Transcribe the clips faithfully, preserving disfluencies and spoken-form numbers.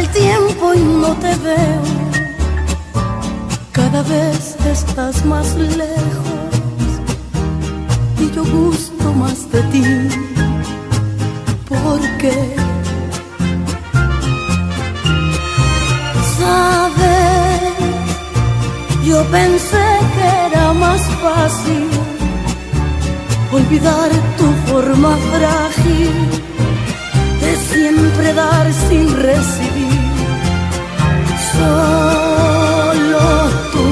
el tiempo y no te veo. Cada vez estás más lejos y yo gusto más de ti. ¿Por qué? Sabes, yo pensé que era más fácil olvidar tu forma frágil de siempre dar sin recibir. Solo tú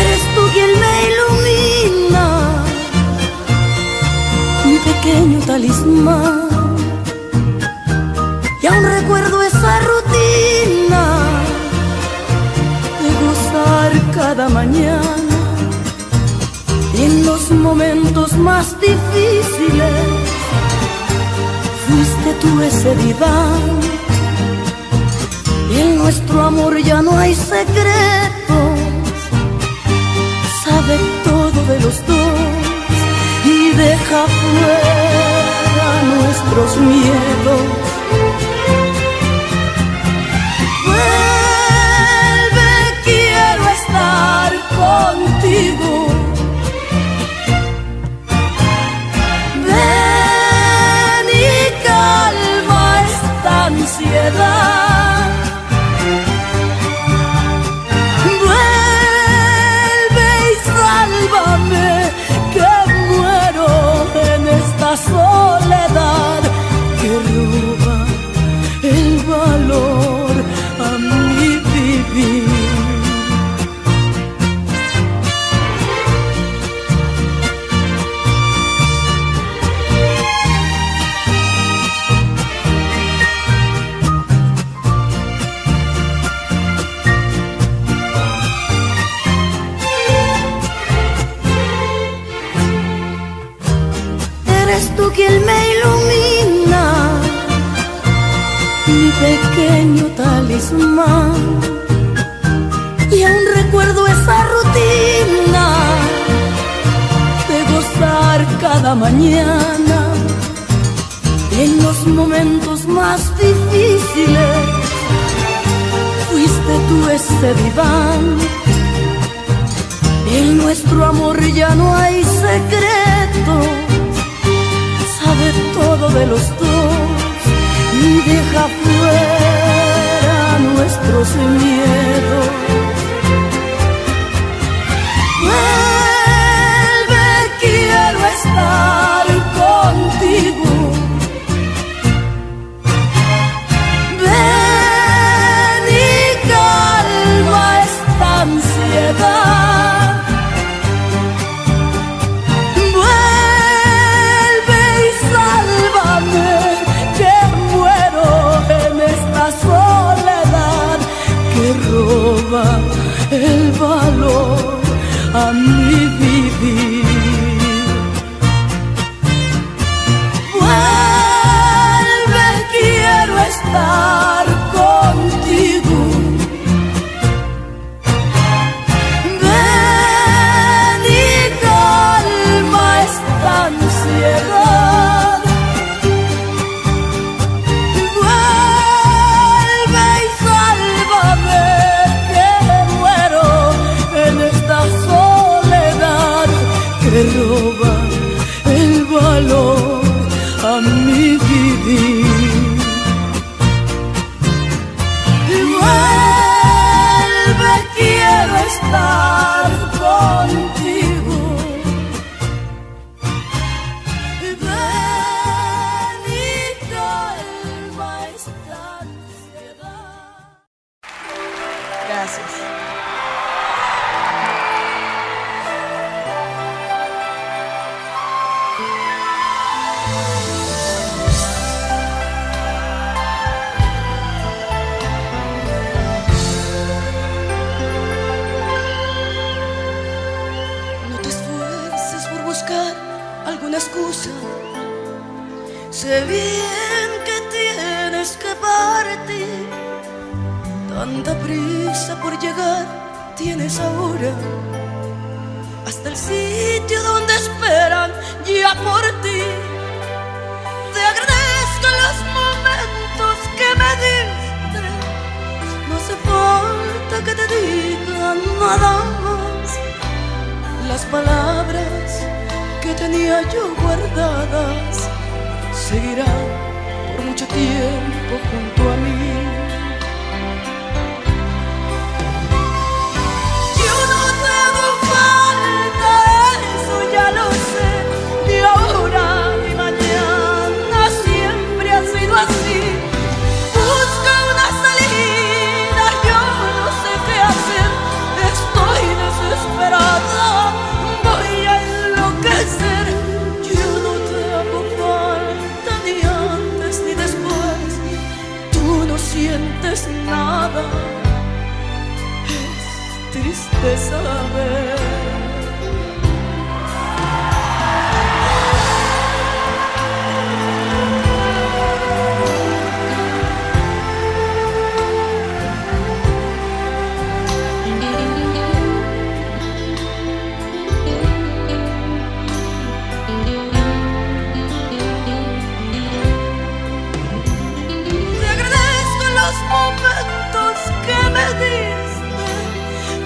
eres tú quien me ilumina, mi pequeño talismán. Y aún recuerdo esa rutina de gozar cada mañana. En los momentos más difíciles fuiste tú ese diván. En nuestro amor ya no hay secretos, sabe todo de los dos y deja fuera nuestros miedos. Vuelve, quiero estar contigo. Ansiedad, vuelve y sálvame, que muero en esta soledad que roba el valor a mi vivir. Quien me ilumina, mi pequeño talismán. Y aún recuerdo esa rutina de gozar cada mañana. En los momentos más difíciles fuiste tú ese diván. En nuestro amor ya no hay secreto, de todo de los dos y deja fuera nuestros miedos. Vuelve, quiero estar contigo. Ven y calma esta ansiedad. El valor a mi vivir. Vuelve, quiero estar contigo. Ven y calma esta ansiedad. Vuelve y sálvame, me roba el valor a mi vivir. Vuelve, quiero estar contigo. Ven y calma esta ansiedad. Gracias. Excusa, sé bien que tienes que partir. Tanta prisa por llegar tienes ahora, hasta el sitio donde esperan ya por ti. Te agradezco los momentos pediste, no hace falta que te diga nada más. Las palabras que tenía yo guardadas seguirán por mucho tiempo junto a mí. Nada, es triste saber.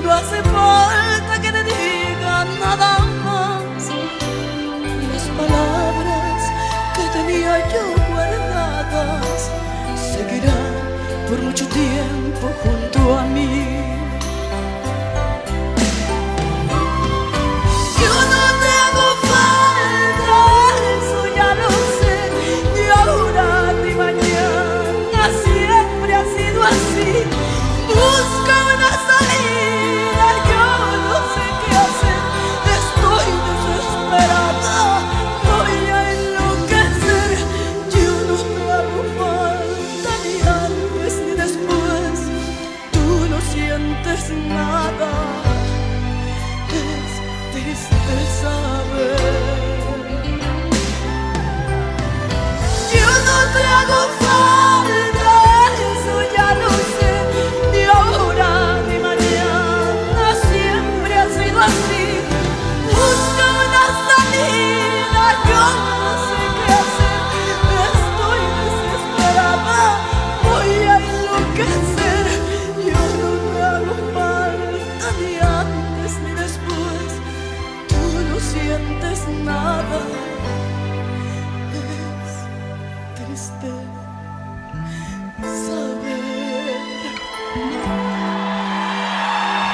No hace falta que te diga nada más. Las palabras que tenía yo guardadas seguirán por mucho tiempo junto a mí. Nada, es triste saber. Yo no te hago falta, eso ya lo sé. Ni ahora ni mañana, siempre ha sido así. Busca una salida, yo no sé qué hacer. Estoy desesperada, voy a enloquecer. Nada, es triste saber.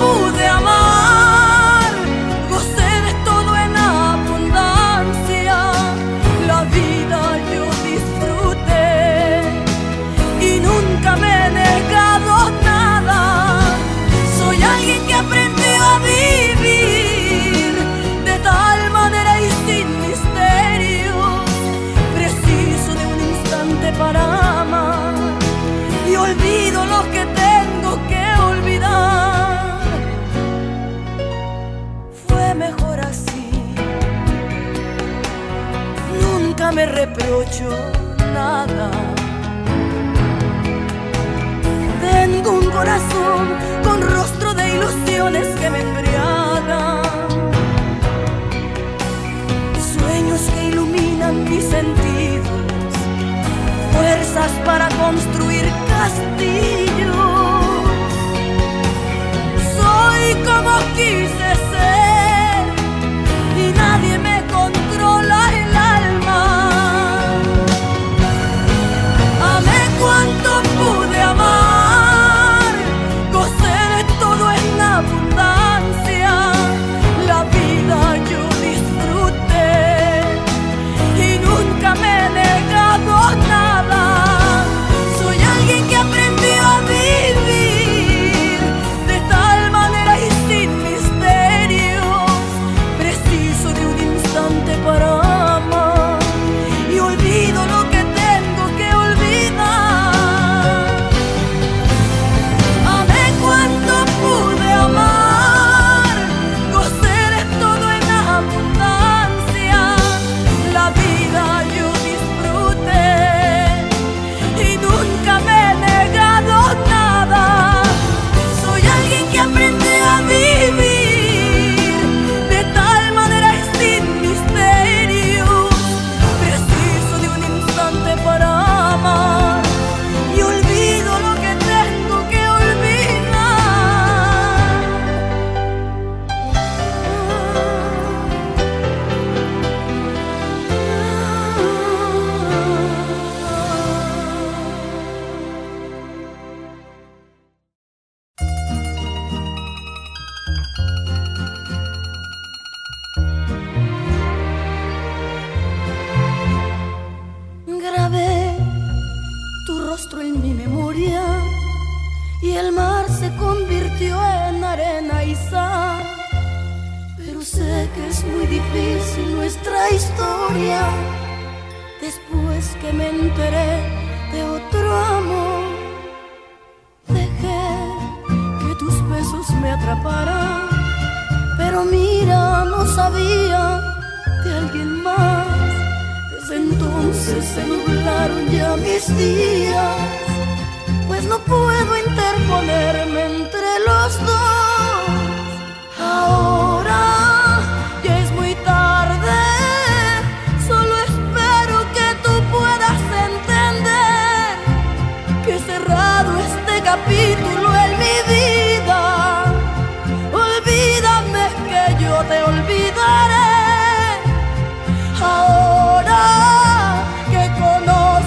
Pude amar, gocé de todo en abundancia. me reprocho nada. Tengo un corazón con rostro de ilusiones que me embriaga, sueños que iluminan mis sentidos, fuerzas para construir castillos. Soy como quise ser y nadie me controla el alma. Amé cuanto pude amar, gocé de todo en abundancia, la vida yo disfruté y nunca me he negado nada. Soy alguien que aprendí a vivir de tal manera y sin misterios, preciso de un instante para amar y olvido lo que tengo que olvidar. Amé cuanto pude amar, gocé de todo en abundancia, la vida yo disfruté y nunca me he negado nada. Soy alguien que aprende a vivir de tal manera y sin misterios, preciso de un instante para amar y olvido lo que tengo que olvidar. Grabé tu rostro en mi memoria y el mar se convirtió en arena y sal. Pero sé que es muy difícil nuestra historia después que me enteré de otro amor. Dejé que tus besos me atraparan, pero mira, no sabía de alguien más. Entonces se nublaron ya mis días, pues no puedo interponerme entre los dos. Ahora ya es muy tarde, solo espero que tú puedas entender que he cerrado este capítulo en mi vida. Olvídame que yo te olvidaré. Ahora que conozco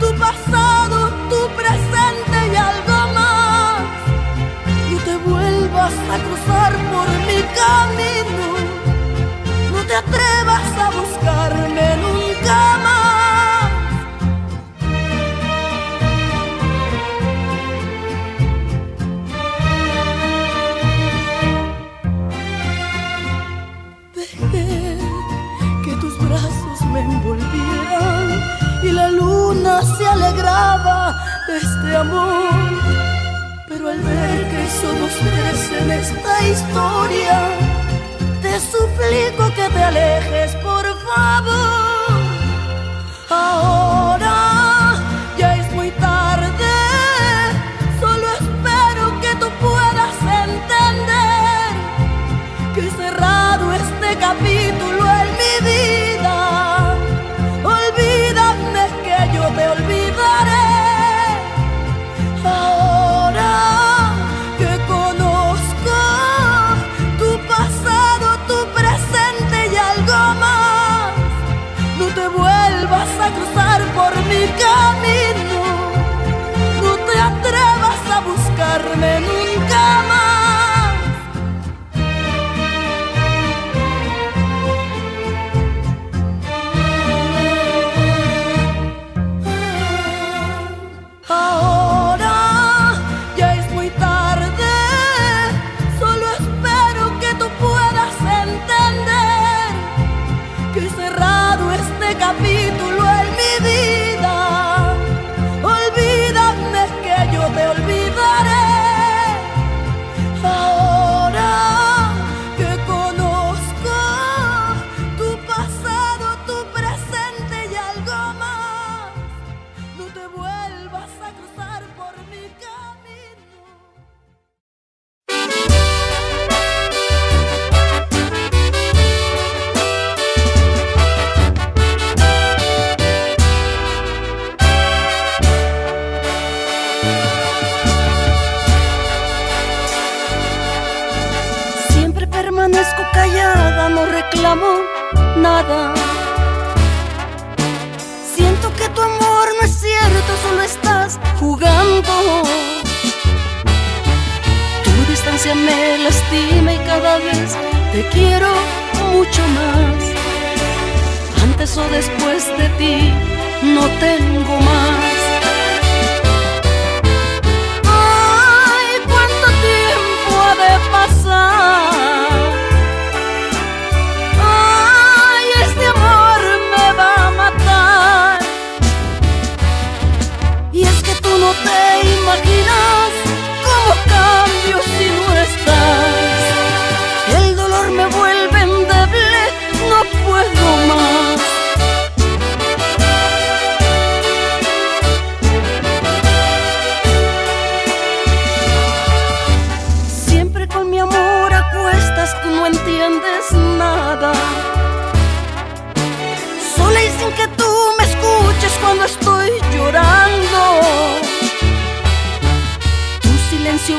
tu pasado, tu presente y algo más, y te vuelvas a cruzar por mi camino, no te atrevas a buscarme nunca más. Me envolvieran y la luna se alegraba de este amor, pero al ver que somos tres en esta historia, te suplico que te alejes, por favor. Ahora ya es muy tarde, solo espero que tú puedas entender que he cerrado este capítulo en mi vida. Te olvidaré. Ahora que conozco tu pasado, tu presente y algo más, no te vuelvas a cruzar por no reclamo nada. Siento que tu amor no es cierto, solo estás jugando. Tu distancia me lastima y cada vez te quiero mucho más. Antes o después de ti no tengo más.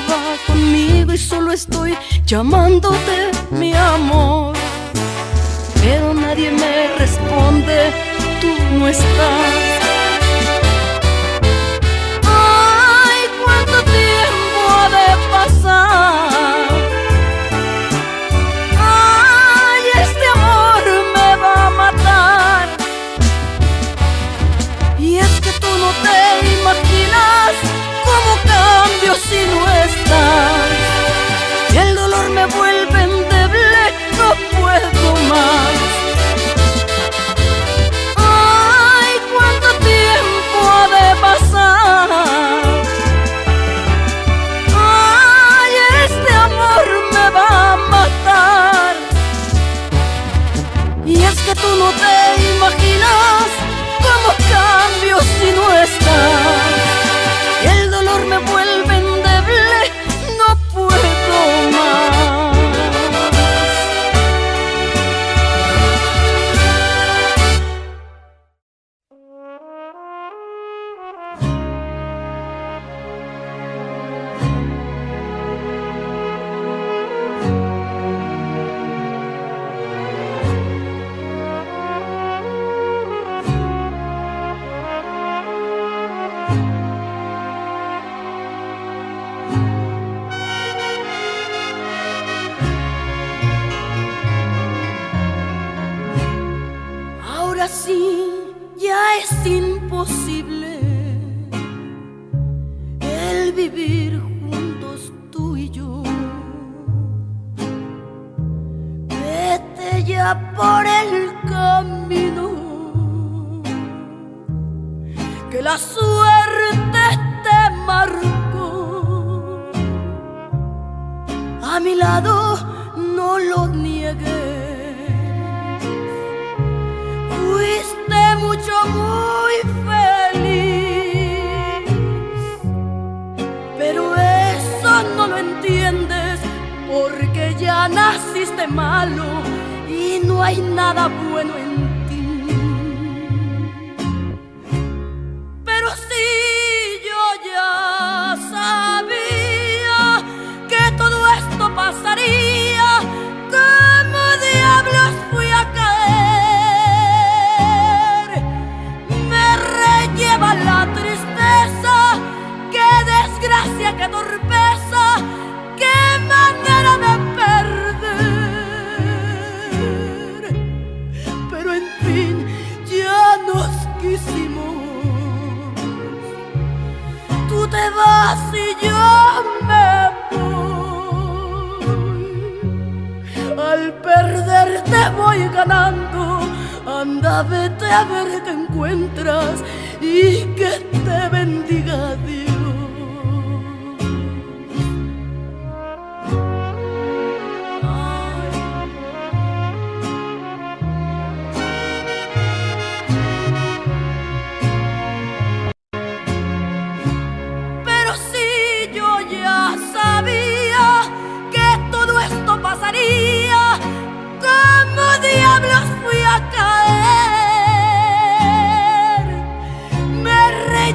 Va conmigo y solo estoy llamándote mi amor, pero nadie me responde, tú no estás. Ay, cuánto tiempo ha de pasar. Ay, este amor me va a matar. Y es que tú no te imaginas cómo cambio si no. El dolor me vuelve endeble, no puedo más. Ay, cuánto tiempo ha de pasar. Ay, este amor me va a matar. Y es que tú no te imaginas cómo cambio si no estás. El dolor me vuelve endeble.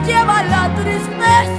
Lleva la tristeza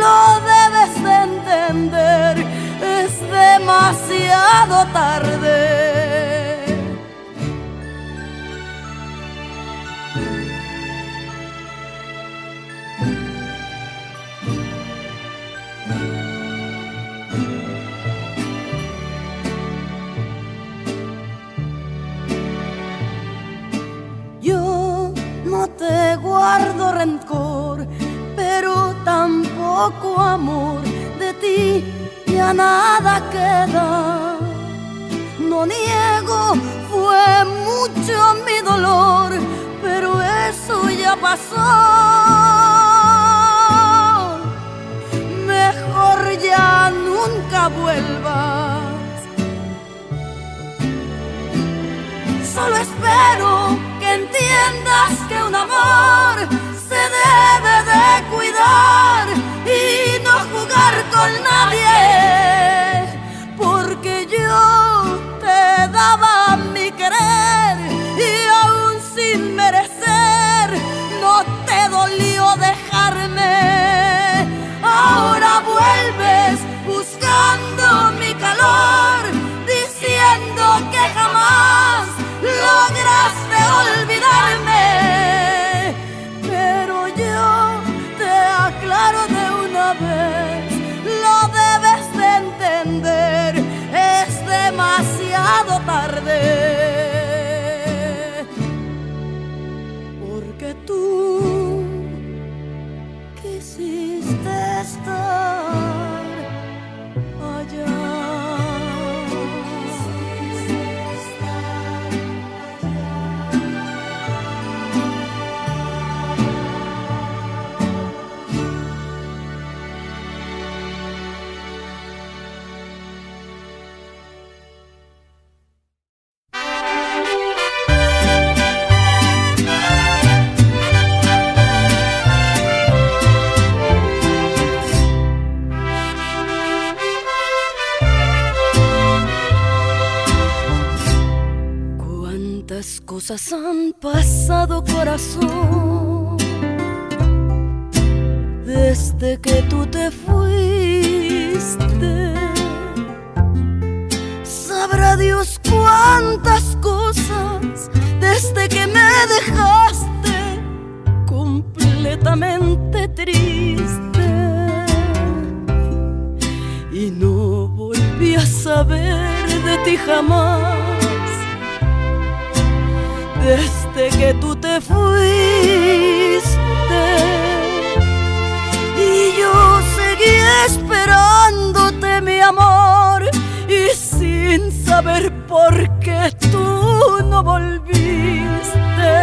Lo debes de entender. cosas han pasado, corazón, desde que tú te fuiste. Sabrá Dios cuántas cosas desde que me dejaste completamente triste, y no volví a saber de ti jamás. Desde que tú te fuiste, y yo seguí esperándote, mi amor, y sin saber por qué tú no volviste.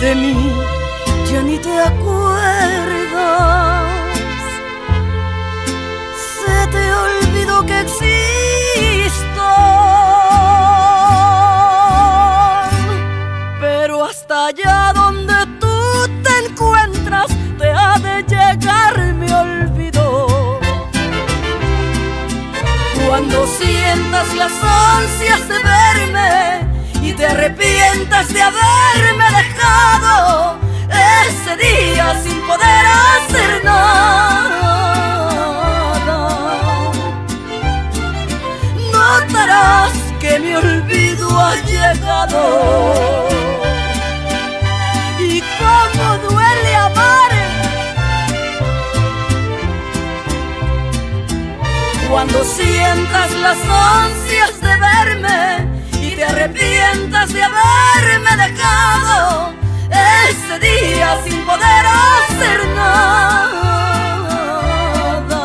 De mí ya ni te acuerdas, se te olvidó que existo. Allá donde tú te encuentras te ha de llegar mi olvido. Cuando sientas las ansias de verme y te arrepientas de haberme dejado, ese día sin poder hacer nada, notarás que mi olvido ha llegado. ¡Cómo duele amar! Cuando sientas las ansias de verme y te arrepientas de haberme dejado, ese día sin poder hacer nada,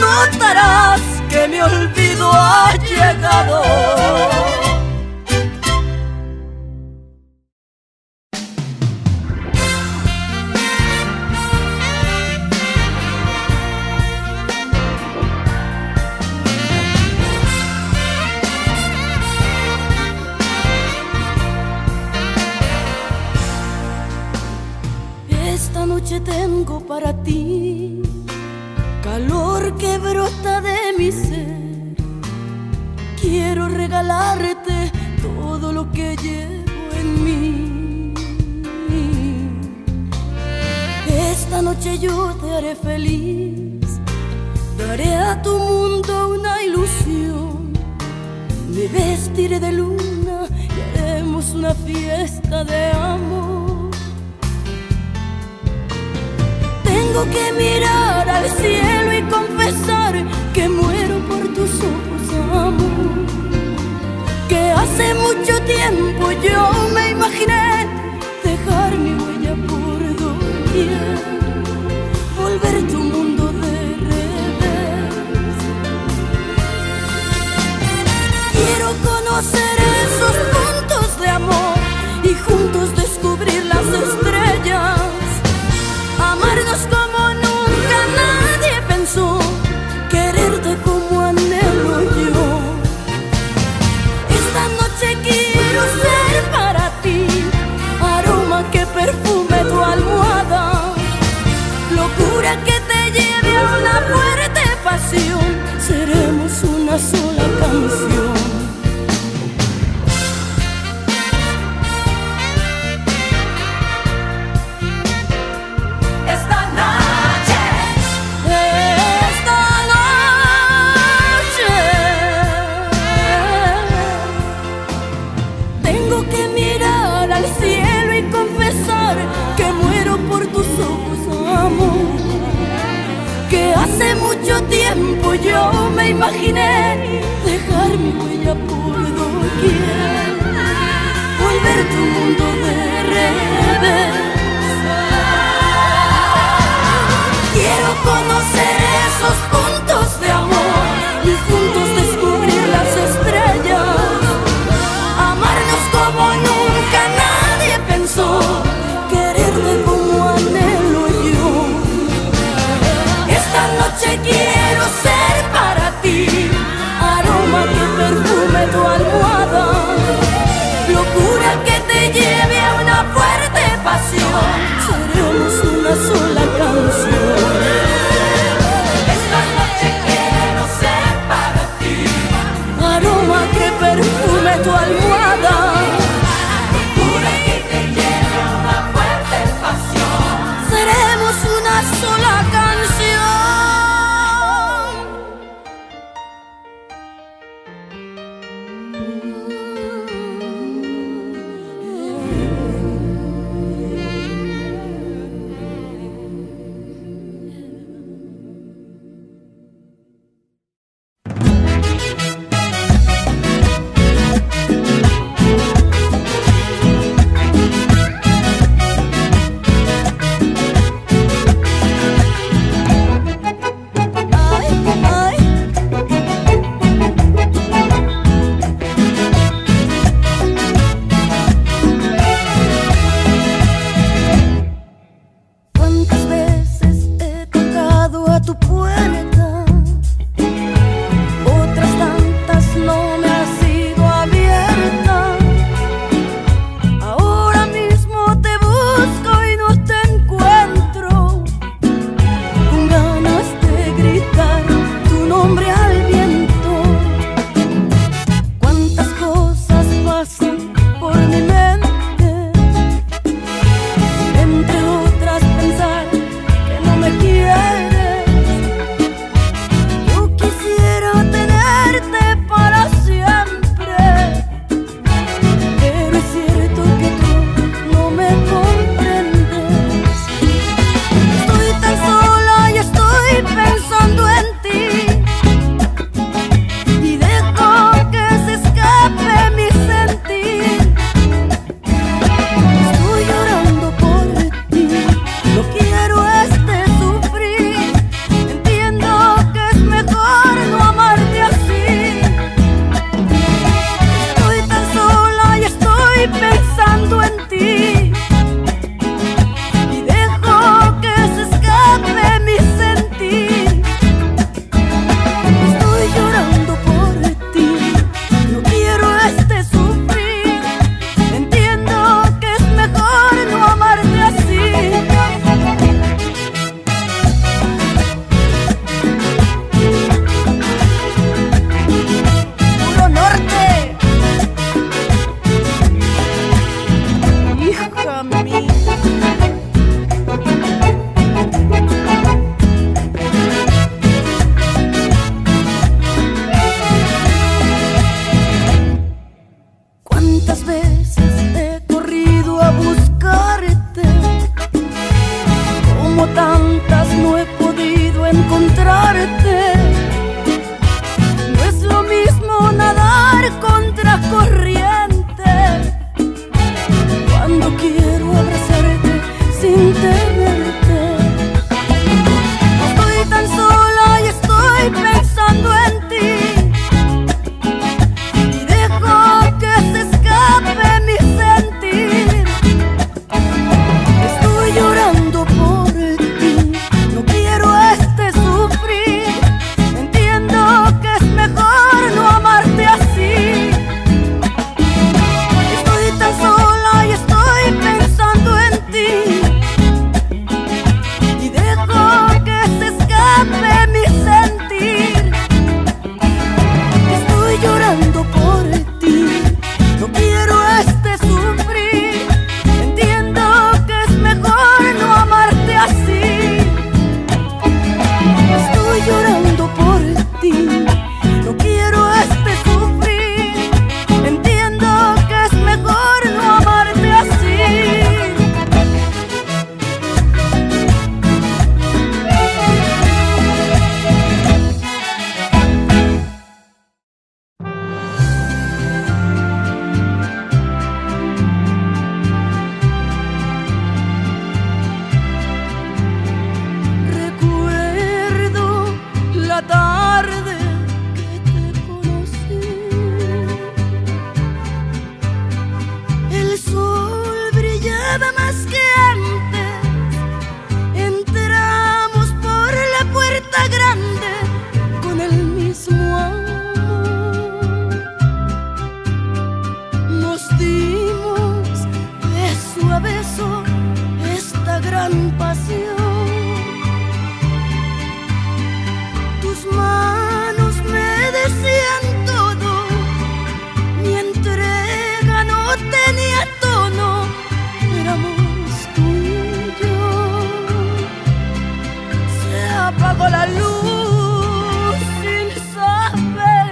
notarás que mi olvido ha llegado. Tengo para ti calor que brota de mi ser. Quiero regalarte todo lo que llevo en mí. Esta noche yo te haré feliz, daré a tu mundo una ilusión. Me vestiré de luna y haremos una fiesta de amor. Tengo que mirar al cielo y confesar que muero por tus ojos, amor. Que hace mucho tiempo yo me imaginé dejar mi huella por doquier, volver tu mundo de revés. Quiero conocer esos puntos de amor y juntos descubrir las estrellas. Amarnos como nunca nadie pensó, quererte como anhelo yo. Esta noche quiero ser para ti aroma que perfume tu almohada, locura que te lleve a una fuerte pasión. Seremos una sola canción. Hace mucho tiempo yo me imaginé dejar mi huella por doquier, volver tu mundo de revés. Quiero conocer esos puntos de amor y juntos descubrir las estrellas. Amarnos como nunca nadie pensó, quererte como anhelo yo. Esta noche quiero ser para ti aroma que perfume tu almohada, locura que te lleve a una fuerte pasión. Seremos una sola canción. Esta noche quiero ser para ti aroma que encontrarte. No es lo mismo nadar contra corriente. Cuando quiero abrazarte sin tenerte, estoy tan sola y estoy pensando en ti, y dejo que se escape mi sentir. Estoy llorando por ti, no quiero este sufrir. Entiendo que es mejor no amarte así. Estoy tan sola y estoy pensando en ti, y dejo que se escape mi sentir. Estoy llorando por ti, no quiero este sufrir. Entiendo que es mejor no amarte así. Estoy llorando por ti, no quiero este sufrir. Entiendo que es mejor no amarte así. Recuerdo la tarde que te conocí. El sol brillaba más que antes. Entramos por la puerta grande con el mismo amor. Nos dimos beso a beso esta gran pasión. Tus manos me decían todo, mi entrega no tenía tono, éramos tú y yo. Se apagó la luz sin saber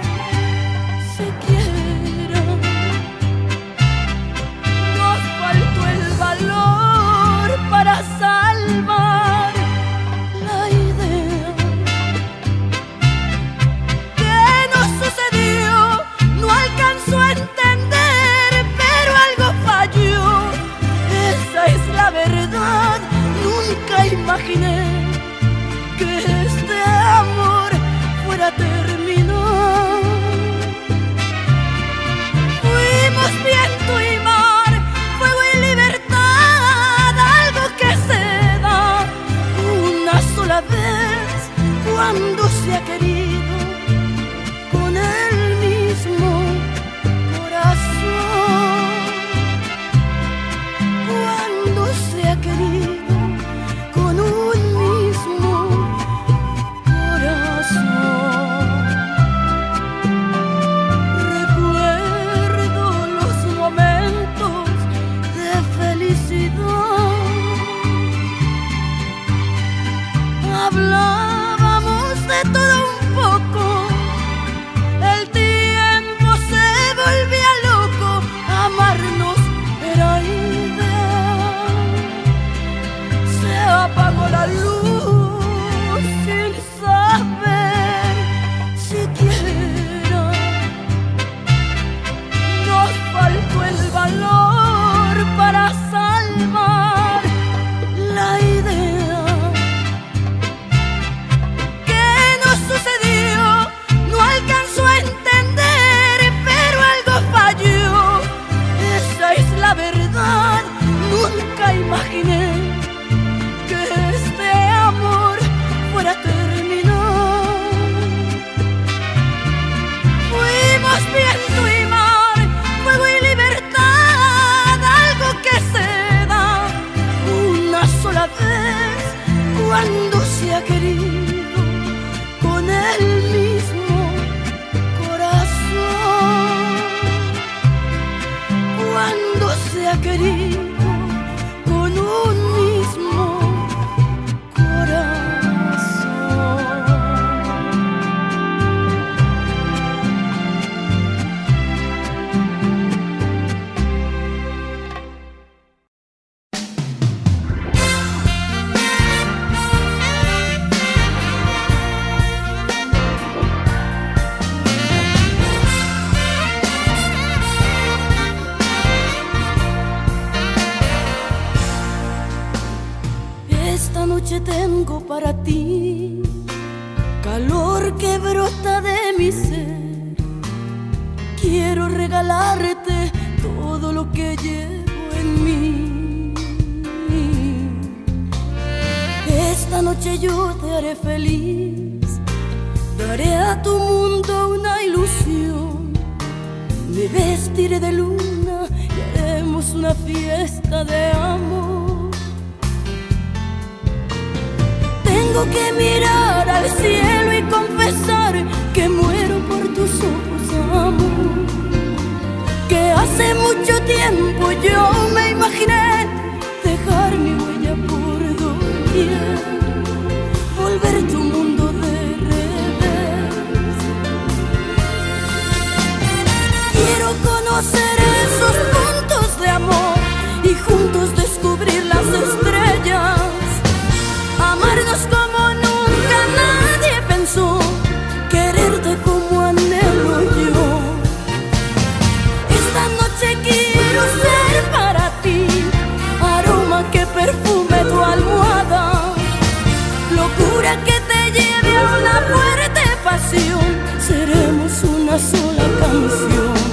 siquiera, nos faltó el valor para salvar la idea. ¿Qué nos sucedió? No alcanzó a entender, pero algo falló. Esa es la verdad. Nunca imaginé que este amor fuera a terminar. Fuimos viento y mar, fuego y libertad, algo que se da una sola vez cuando se ha querido con el mismo corazón. Cuando se ha querido con un mismo corazón. Recuerdo los momentos de felicidad. Hablábamos de todo un poco. El tiempo para ti, calor que brota de mi ser. Quiero regalarte todo lo que llevo en mí. Esta noche yo te haré feliz, daré a tu mundo una ilusión. Me vestiré de luna y haremos una fiesta de amor. Tengo que mirar al cielo y confesar que muero por tus ojos, amor. Que hace mucho tiempo yo me imaginé dejar mi huella por doquier, volver tu mundo de revés. Quiero conocer esos puntos de amor y juntos descubrir las estrellas, amarnos como nunca nadie pensó, quererte como anhelo yo. Esta noche quiero ser para ti aroma que perfume tu almohada, locura que te lleve a una fuerte pasión. Seremos una sola canción.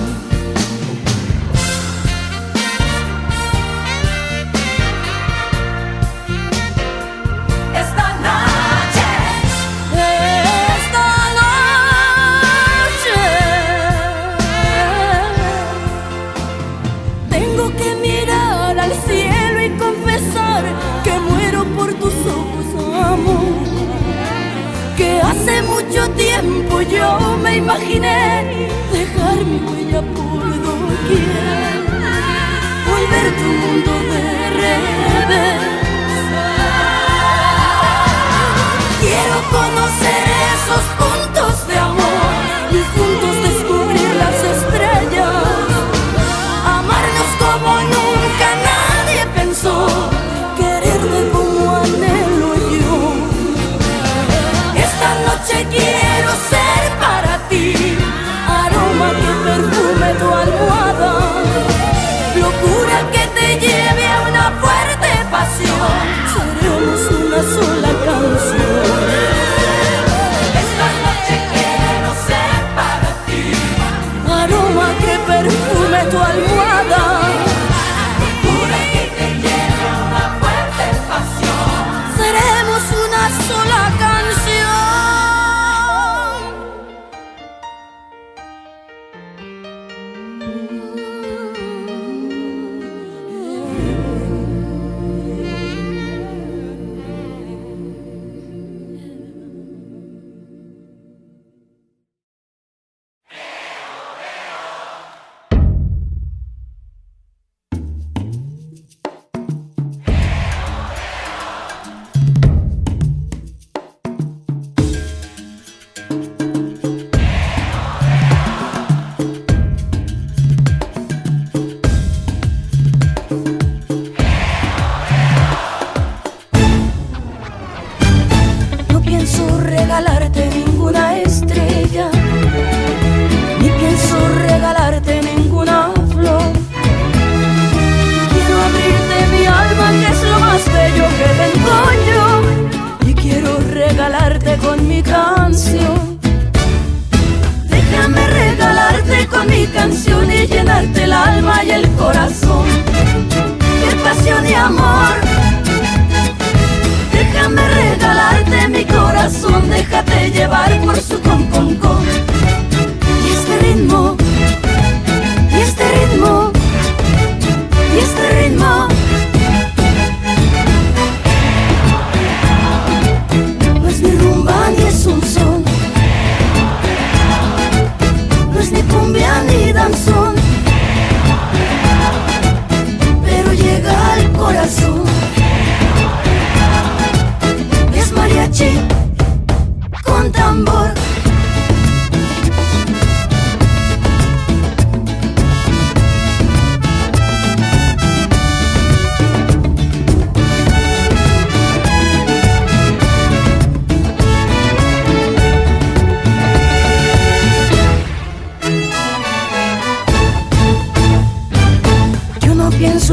Hace mucho tiempo yo me imaginé dejar mi huella por doquier, volver tu mundo de revés. Quiero conocer esos puntos de amor y juntos descubrir las estrellas, amarnos como nunca nadie pensó, quererte como anhelo yo. Esta noche quiero ser para ti aroma que perfume tu almohada, locura que te lleve a una fuerte pasión. Seremos una sola canción. Esta noche quiero ser para ti aroma que perfume tu almohada, locura que te lleve a una fuerte pasión. Seremos una sola canción.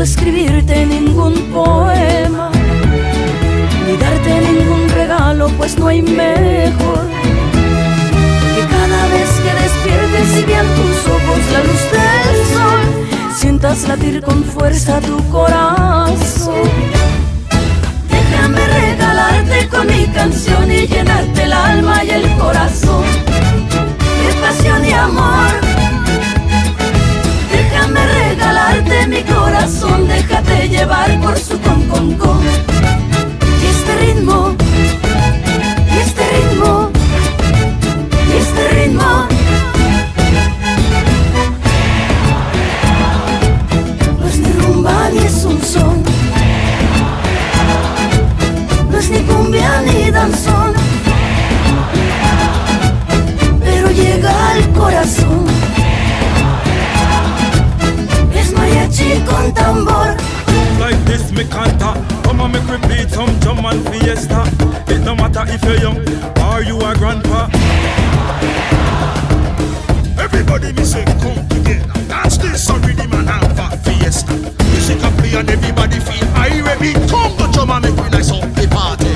Escribirte ningún poema, ni darte ningún regalo. pues no hay mejor que cada vez que despiertes y vean tus ojos la luz del sol, sientas latir con fuerza tu corazón. Déjame regalarte con mi canción y llenarte el alma y el corazón de pasión y amor. Déjame regalarte mi corazón, déjate llevar por su con con con. Pero llega al corazón, es mariachi con tambor. Like this me canta, I'ma make we beat some drum and fiesta. It no matter if you're young or you are grandpa. Everybody me say come together, dance this some rhythm and have a fiesta. Music a play and everybody feel high ready. Come to drum and make we nice up the party.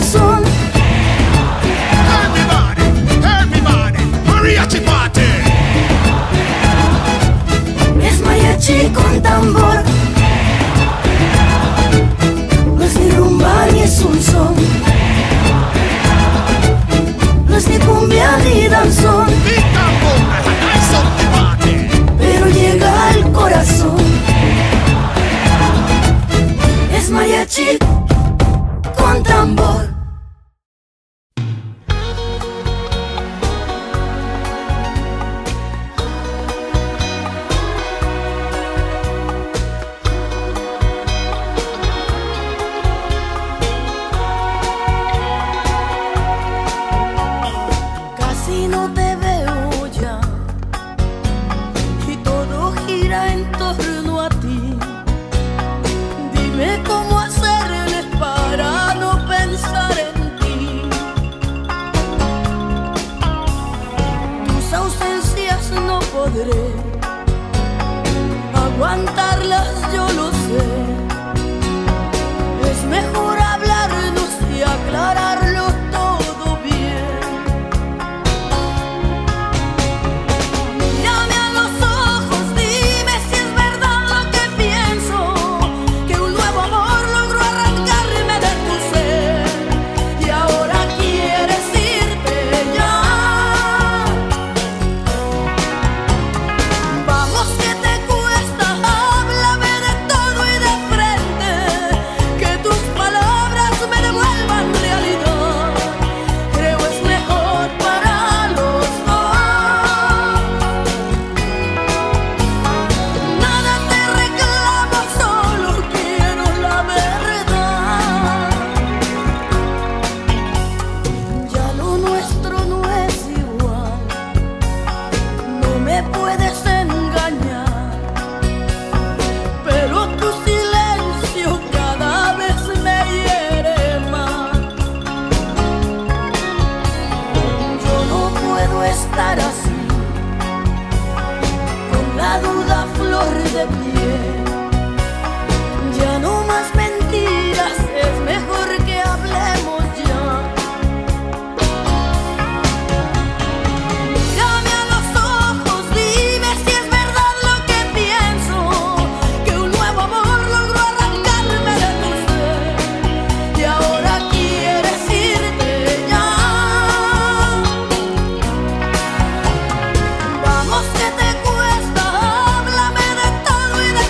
Son. Everybody, everybody, mariachi party. Es mariachi con tambor, no es ni rumba ni es un son, no es ni cumbia ni danzón, pero llega al corazón, es mariachi con tambor. Vamos que te cuesta, háblame de todo y de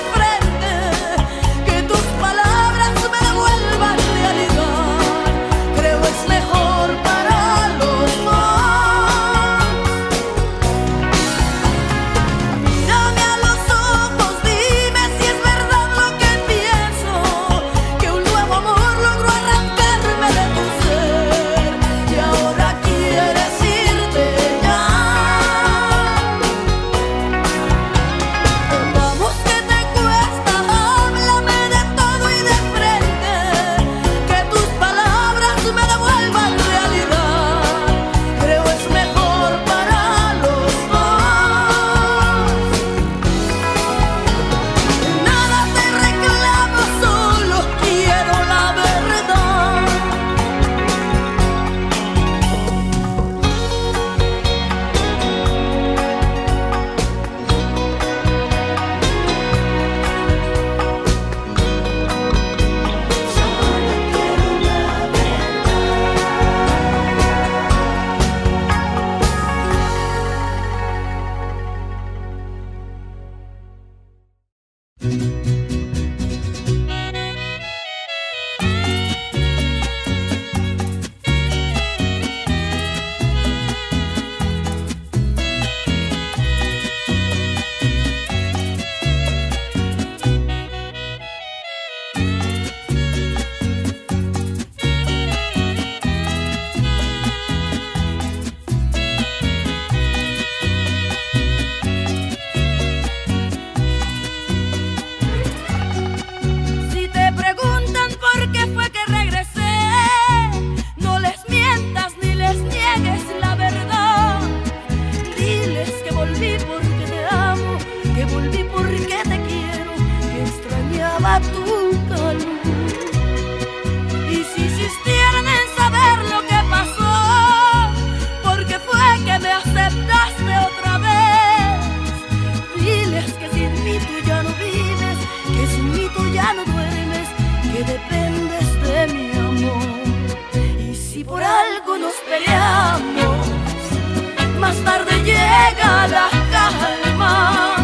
más tarde llega la calma,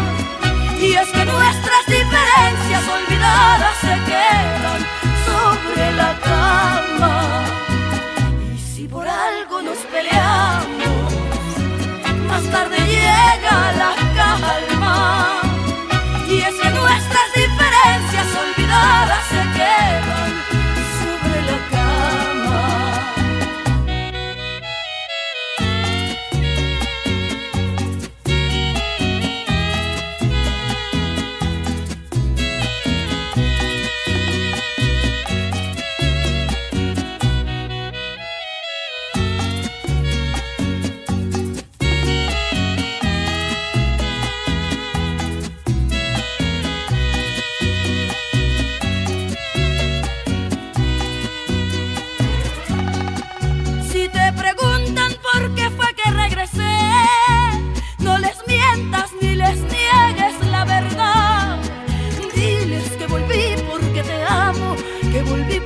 y es que nuestras diferencias olvidadas se quedan sobre la cama. Y si por algo nos peleamos, más tarde llega la calma, y es que nuestras diferencias olvidadas se quedan sobre la cama.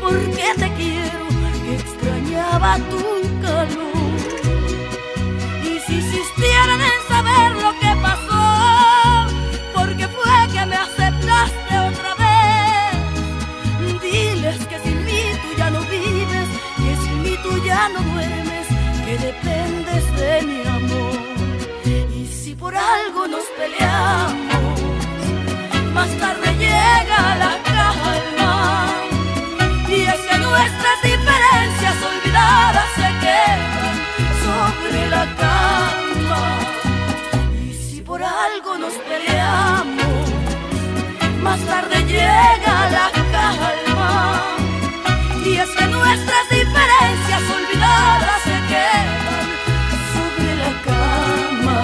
Porque te quiero, que extrañaba tu calor. Y si insistieran en saber lo que pasó, porque fue que me aceptaste otra vez, diles que sin mí tú ya no vives, que sin mí tú ya no duermes, que dependes de mi amor. Y si por algo nos peleamos, más tarde llega la calma, y es que nuestras diferencias olvidadas se quedan sobre la cama. Y si por algo nos peleamos, más tarde llega la calma, y es que nuestras diferencias olvidadas se quedan sobre la cama.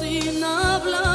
Sin hablar.